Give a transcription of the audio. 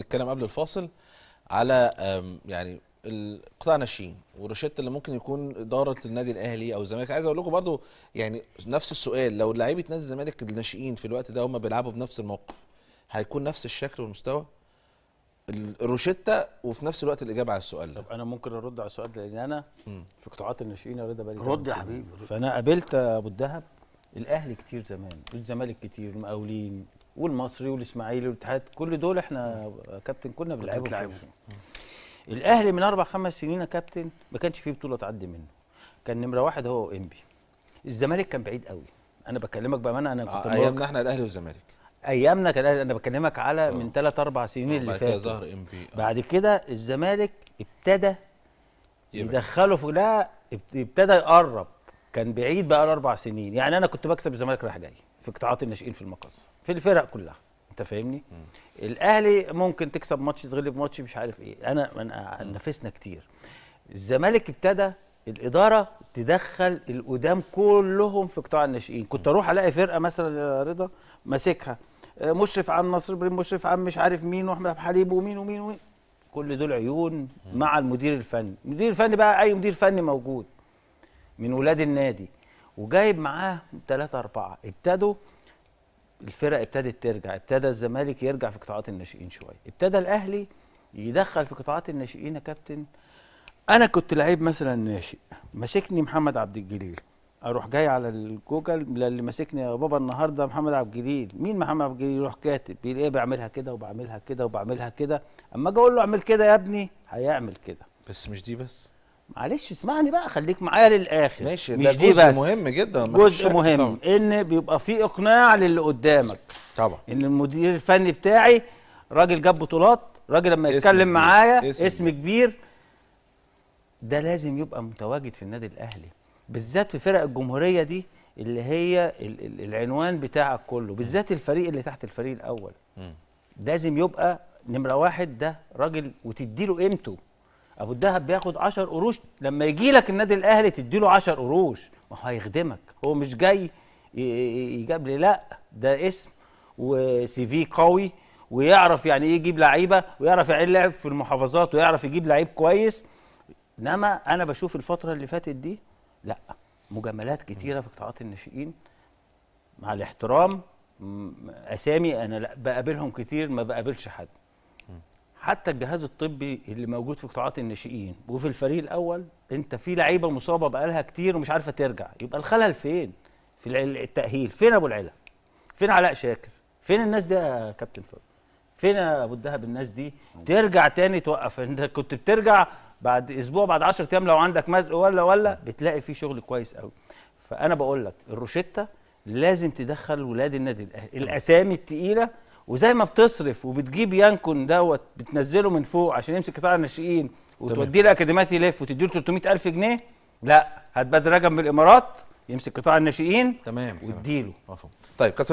بنتكلم قبل الفاصل على يعني القطاع الناشئين والروشته اللي ممكن يكون اداره النادي الاهلي او الزمالك. عايز اقول لكم برضو يعني نفس السؤال، لو لعيبه نادي الزمالك الناشئين في الوقت ده هم بيلعبوا بنفس الموقف، هيكون نفس الشكل والمستوى الروشته وفي نفس الوقت الاجابه على السؤال ده؟ طب انا ممكن ارد على السؤال ده، لان انا في قطاعات الناشئين يا رضا بالي. رد يا حبيبي. فانا قابلت ابو الدهب الاهلي كتير زمان، الزمالك كتير، المقاولين والمصري والاسماعيلي والاتحاد، كل دول احنا كابتن كنا بنلعبهم. الاهلي من 4 5 سنين يا كابتن ما كانش فيه بطوله تعدي منه، كان نمره 1 هو انبي. الزمالك كان بعيد قوي، انا بكلمك بامانه. انا كنت ايامنا احنا الاهلي والزمالك، ايامنا كان الاهلي، انا بكلمك على من 3 4 سنين اللي فاتوا. بعد كده ظهر انبي، بعد كده الزمالك ابتدى يدخله في، لا ابتدى يقرب، كان بعيد بقى له 4 سنين. يعني انا كنت بكسب الزمالك رايح جاي في قطاعات الناشئين في المقص في الفرق كلها، انت فاهمني؟ الاهلي ممكن تكسب ماتش تغلب ماتش مش عارف ايه، انا نافسنا كتير. الزمالك ابتدى الاداره تدخل القدام كلهم في قطاع الناشئين، كنت اروح الاقي فرقه مثلا يا رضا ماسكها مشرف عن نصر ابراهيم، مشرف عن مش عارف مين، واحمد حليب، ومين ومين ومين، كل دول عيون مع المدير الفني. المدير الفني بقى اي مدير فني موجود من ولاد النادي، وجايب معاه 3 4. ابتدوا الفرق ابتدت ترجع، ابتدى الزمالك يرجع في قطاعات الناشئين شويه، ابتدى الاهلي يدخل في قطاعات الناشئين يا كابتن. انا كنت لعيب مثلا ناشئ، ماسكني محمد عبد الجليل، اروح جاي على الجوجل اللي ماسكني يا بابا النهارده محمد عبد الجليل، مين محمد عبد الجليل؟ يروح كاتب يلاقيه بعملها كده وبعملها كده وبعملها كده، اما اجي اقول له اعمل كده يا ابني هيعمل كده. بس مش دي بس، معلش اسمعني بقى، خليك معايا للاخر. ماشي، مش دي بس، مهم جدا، جزء مهم طبعًا. ان بيبقى في اقناع للي قدامك طبعا، ان المدير الفني بتاعي راجل جاب بطولات، راجل لما يتكلم معايا اسم كبير، ده لازم يبقى متواجد في النادي الاهلي، بالذات في فرق الجمهوريه دي اللي هي العنوان بتاعك كله، بالذات الفريق اللي تحت الفريق الاول. لازم يبقى نمره 1 ده راجل وتديله قيمته. ابو الدهب بياخد 10 قروش، لما يجي لك النادي الاهلي تديله 10 قروش، ما هو هيخدمك، هو مش جاي يجيب لي، لا ده اسم وسي في قوي، ويعرف يعني ايه يجيب لعيبه، ويعرف يعني ايه لعب في المحافظات، ويعرف يجيب لعيب كويس. انما انا بشوف الفتره اللي فاتت دي لا، مجاملات كتيره في قطاعات الناشئين، مع الاحترام اسامي انا لا بقابلهم كتير، ما بقابلش حد. حتى الجهاز الطبي اللي موجود في قطاعات الناشئين وفي الفريق الاول، انت في لعيبه مصابه بقالها كتير ومش عارفه ترجع، يبقى الخلل فين؟ في التاهيل. فين ابو العلا؟ فين علاء شاكر؟ فين الناس دي يا كابتن فضل؟ فين يا ابو الدهب الناس دي ترجع تاني توقف؟ انت كنت بترجع بعد اسبوع، بعد 10 ايام لو عندك مزق ولا بتلاقي في شغل كويس قوي. فانا بقول لك الروشته لازم تدخل ولاد النادي الاهلي، الاسامي الثقيله، وزي ما بتصرف وبتجيب يانكون دوت بتنزله من فوق عشان يمسك قطاع الناشئين وتوديه لاكاديميات يلف وتديله 300,000 جنيه، لا هات بدر رجب من الامارات يمسك قطاع الناشئين، تمام، واديله. طيب كتر